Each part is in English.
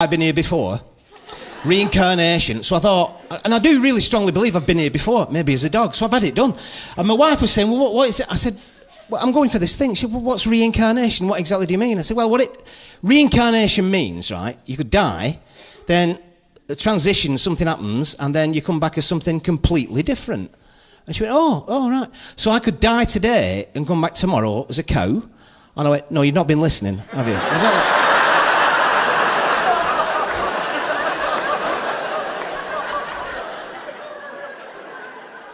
I've been here before. Reincarnation. So I thought, and I do really strongly believe I've been here before, maybe as a dog. So I've had it done. And my wife was saying, well, what is it? I said, well, I'm going for this thing. She said, well, what's reincarnation? What exactly do you mean? I said, well, reincarnation means, right, you could die, then the transition, something happens, and then you come back as something completely different. And she went, oh, right. So I could die today and come back tomorrow as a cow. And I went, no, you've not been listening, have you? Is that what?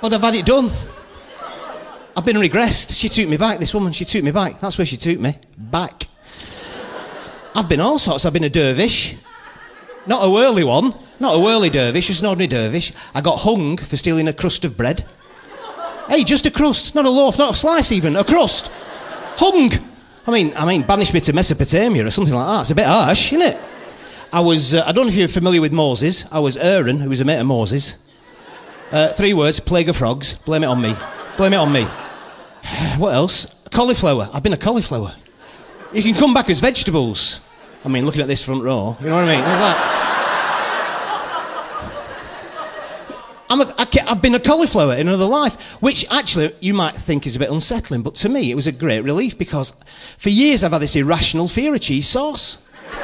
But I've had it done. I've been regressed. She took me back, this woman, she took me back. That's where she took me. Back. I've been all sorts. I've been a dervish. Not a whirly one. Not a whirly dervish, just an ordinary dervish. I got hung for stealing a crust of bread. Hey, just a crust. Not a loaf, not a slice even. A crust. Hung. I mean, banish me to Mesopotamia or something like that. It's a bit harsh, isn't it? I was, I don't know if you're familiar with Moses. I was Aaron, who was a mate of Moses. Three words, plague of frogs. Blame it on me. Blame it on me. What else? Cauliflower. I've been a cauliflower. You can come back as vegetables. I mean, looking at this front row, you know what I mean? It's like... I've been a cauliflower in another life, which actually you might think is a bit unsettling, but to me it was a great relief because for years I've had this irrational fear of cheese sauce. Do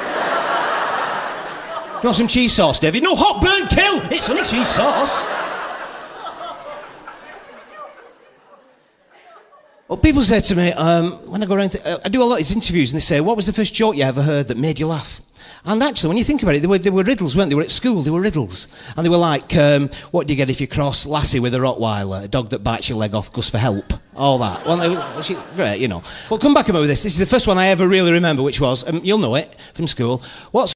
you want some cheese sauce, David? No, hot, burn, kill! It's only cheese sauce. Well, people say to me, when I go around, I do a lot of these interviews, and they say, what was the first joke you ever heard that made you laugh? And actually, when you think about it, they were riddles, weren't they? They were at school, they were riddles. And they were like, what do you get if you cross Lassie with a Rottweiler, a dog that bites your leg off, goes for help, all that. Well, great, you know. Well, come back about this. This is the first one I ever really remember, which was, you'll know it from school, what's